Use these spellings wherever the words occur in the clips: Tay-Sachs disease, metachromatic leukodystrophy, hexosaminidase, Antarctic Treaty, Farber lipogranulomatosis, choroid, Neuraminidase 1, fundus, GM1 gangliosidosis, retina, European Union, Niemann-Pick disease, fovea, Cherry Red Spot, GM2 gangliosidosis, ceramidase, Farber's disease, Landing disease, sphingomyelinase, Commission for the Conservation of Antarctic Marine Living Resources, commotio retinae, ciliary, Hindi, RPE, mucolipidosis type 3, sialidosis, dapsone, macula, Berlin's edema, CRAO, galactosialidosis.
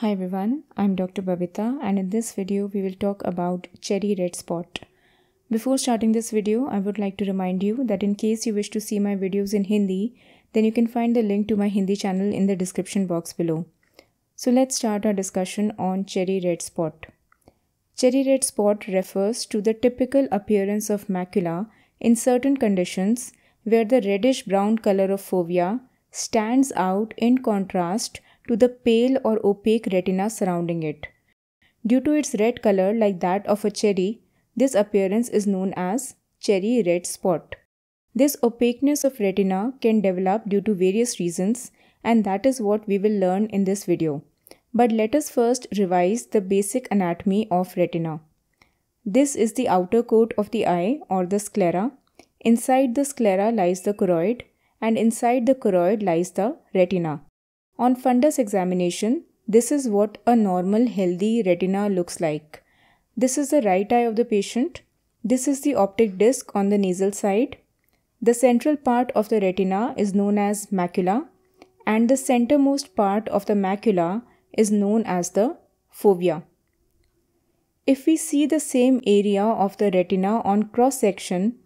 Hi everyone, I'm Dr. Babita, and in this video we will talk about cherry red spot. Before starting this video, I would like to remind you that in case you wish to see my videos in Hindi, then you can find the link to my Hindi channel in the description box below. So let's start our discussion on cherry red spot. Cherry red spot refers to the typical appearance of macula in certain conditions where the reddish-brown color of fovea stands out in contrast to the pale or opaque retina surrounding it. Due to its red color like that of a cherry, this appearance is known as cherry red spot. This opaqueness of retina can develop due to various reasons, and that is what we will learn in this video. But let us first revise the basic anatomy of retina. This is the outer coat of the eye or the sclera. Inside the sclera lies the choroid, and inside the choroid lies the retina. On fundus examination, this is what a normal healthy retina looks like. This is the right eye of the patient. This is the optic disc on the nasal side. The central part of the retina is known as macula, and the centermost part of the macula is known as the fovea. If we see the same area of the retina on cross-section,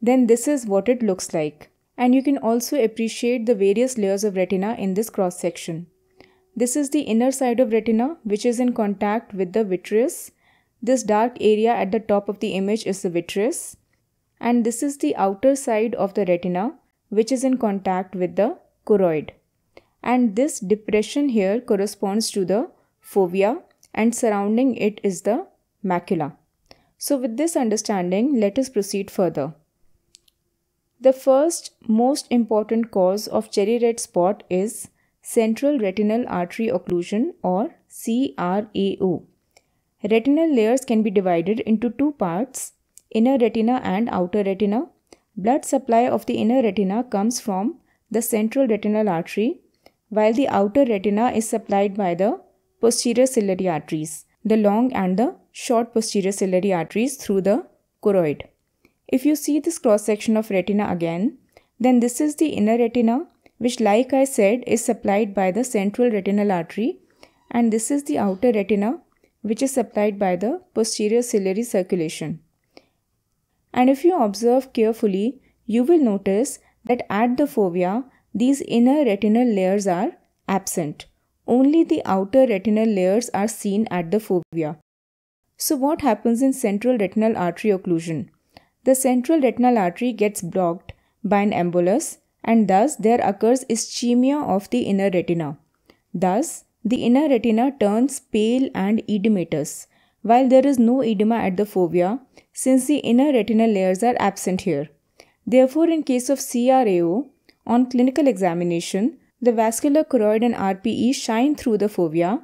then this is what it looks like. And you can also appreciate the various layers of retina in this cross-section. This is the inner side of retina, which is in contact with the vitreous. This dark area at the top of the image is the vitreous. And this is the outer side of the retina, which is in contact with the choroid. And this depression here corresponds to the fovea, and surrounding it is the macula. So with this understanding, let us proceed further. The first most important cause of cherry red spot is central retinal artery occlusion or CRAO. Retinal layers can be divided into two parts, inner retina and outer retina. Blood supply of the inner retina comes from the central retinal artery, while the outer retina is supplied by the posterior ciliary arteries, the long and the short posterior ciliary arteries through the choroid. If you see this cross-section of retina again, then this is the inner retina, which, like I said, is supplied by the central retinal artery, and this is the outer retina, which is supplied by the posterior ciliary circulation. And if you observe carefully, you will notice that at the fovea, these inner retinal layers are absent. Only the outer retinal layers are seen at the fovea. So what happens in central retinal artery occlusion? The central retinal artery gets blocked by an embolus, and thus there occurs ischemia of the inner retina. Thus, the inner retina turns pale and edematous, while there is no edema at the fovea since the inner retinal layers are absent here. Therefore, in case of CRAO, on clinical examination, the vascular choroid and RPE shine through the fovea.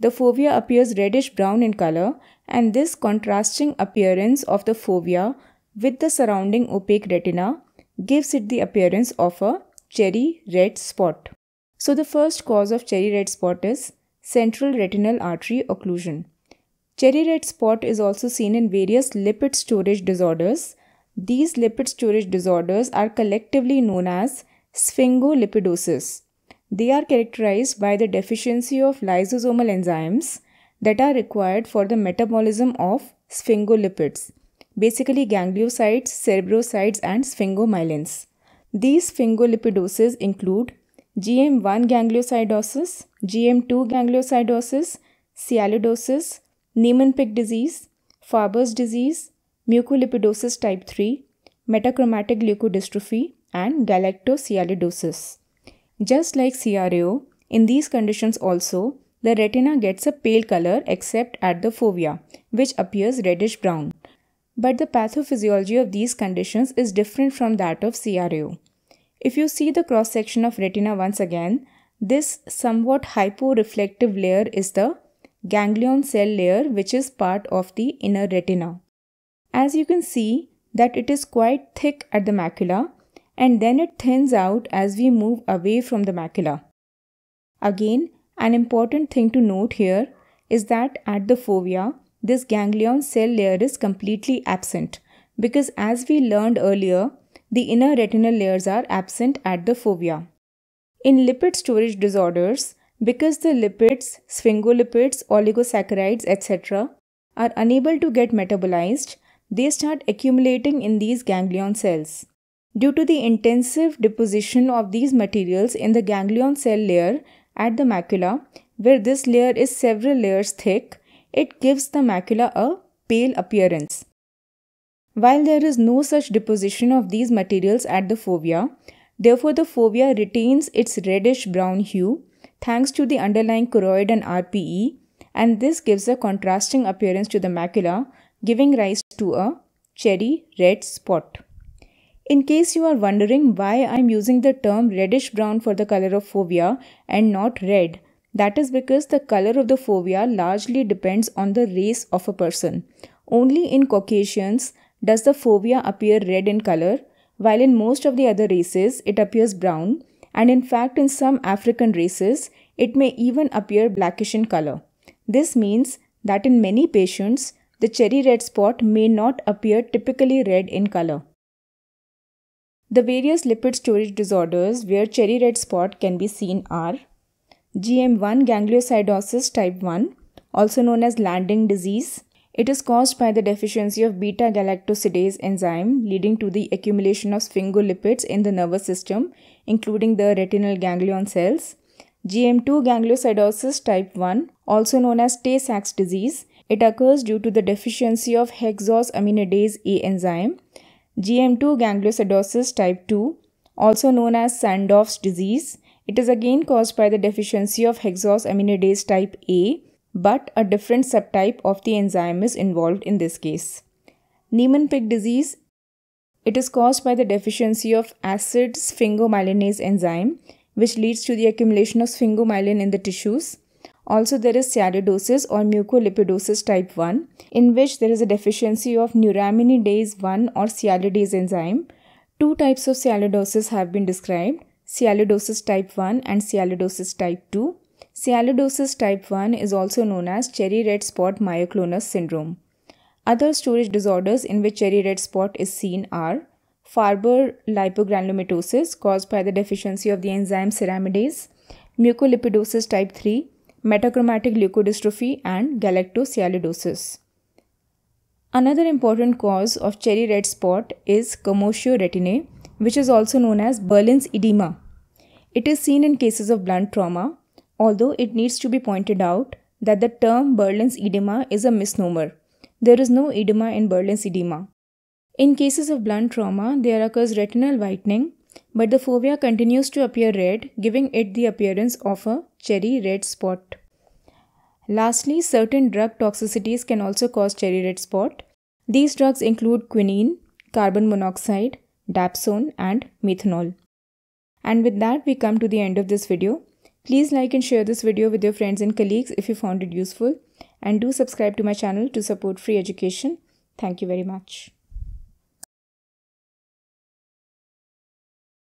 The fovea appears reddish-brown in color, and this contrasting appearance of the fovea with the surrounding opaque retina gives it the appearance of a cherry red spot. So the first cause of cherry red spot is central retinal artery occlusion. Cherry red spot is also seen in various lipid storage disorders. These lipid storage disorders are collectively known as sphingolipidosis. They are characterized by the deficiency of lysosomal enzymes that are required for the metabolism of sphingolipids. Basically gangliocytes, cerebrocytes, and sphingomyelins. These sphingolipidoses include GM1 gangliosidosis, GM2 gangliosidosis, sialidosis, Niemann-Pick disease, Farber's disease, mucolipidosis type 3, metachromatic leukodystrophy, and galactosialidosis. Just like CRAO, in these conditions also, the retina gets a pale color except at the fovea, which appears reddish-brown. But the pathophysiology of these conditions is different from that of CRAO. If you see the cross-section of retina once again, this somewhat hyporeflective layer is the ganglion cell layer, which is part of the inner retina. As you can see that it is quite thick at the macula, and then it thins out as we move away from the macula. Again, an important thing to note here is that at the fovea, this ganglion cell layer is completely absent, because as we learned earlier, the inner retinal layers are absent at the fovea. In lipid storage disorders, Because the lipids, sphingolipids, oligosaccharides, etc. are unable to get metabolized, they start accumulating in these ganglion cells. Due to the intensive deposition of these materials in the ganglion cell layer at the macula, where this layer is several layers thick, it gives the macula a pale appearance. While there is no such deposition of these materials at the fovea, therefore the fovea retains its reddish-brown hue thanks to the underlying choroid and RPE, and this gives a contrasting appearance to the macula, giving rise to a cherry red spot. In case you are wondering why I am using the term reddish-brown for the color of fovea and not red, that is because the color of the fovea largely depends on the race of a person. Only in Caucasians does the fovea appear red in color, while in most of the other races it appears brown, and in fact in some African races it may even appear blackish in color. This means that in many patients the cherry red spot may not appear typically red in color. The various lipid storage disorders where cherry red spot can be seen are GM1 gangliosidosis type 1, also known as Landing disease. It is caused by the deficiency of beta-galactosidase enzyme, leading to the accumulation of sphingolipids in the nervous system, including the retinal ganglion cells. GM2 gangliosidosis type 1, also known as Tay-Sachs disease. It occurs due to the deficiency of hexosaminidase A enzyme. GM2 gangliosidosis type 2, also known as Sandhoff's disease. It is again caused by the deficiency of hexosaminidase type A, but a different subtype of the enzyme is involved in this case. Niemann-Pick disease. It is caused by the deficiency of acid sphingomyelinase enzyme, which leads to the accumulation of sphingomyelin in the tissues. Also, there is sialidosis or mucolipidosis type 1, in which there is a deficiency of neuraminidase 1 or ceramidase enzyme. Two types of sialidosis have been described: sialidosis type 1 and sialidosis type 2. Sialidosis type 1 is also known as cherry red spot myoclonus syndrome. Other storage disorders in which cherry red spot is seen are Farber lipogranulomatosis, caused by the deficiency of the enzyme ceramidase, mucolipidosis type 3, metachromatic leukodystrophy, and galactosialidosis. Another important cause of cherry red spot is commotio retinae, which is also known as Berlin's edema. It is seen in cases of blunt trauma, although it needs to be pointed out that the term Berlin's edema is a misnomer. There is no edema in Berlin's edema. In cases of blunt trauma, there occurs retinal whitening, but the fovea continues to appear red, giving it the appearance of a cherry red spot. Lastly, certain drug toxicities can also cause cherry red spot. These drugs include quinine, carbon monoxide, dapsone, and methanol. And with that, we come to the end of this video. Please like and share this video with your friends and colleagues if you found it useful, and do subscribe to my channel to support free education. Thank you very much.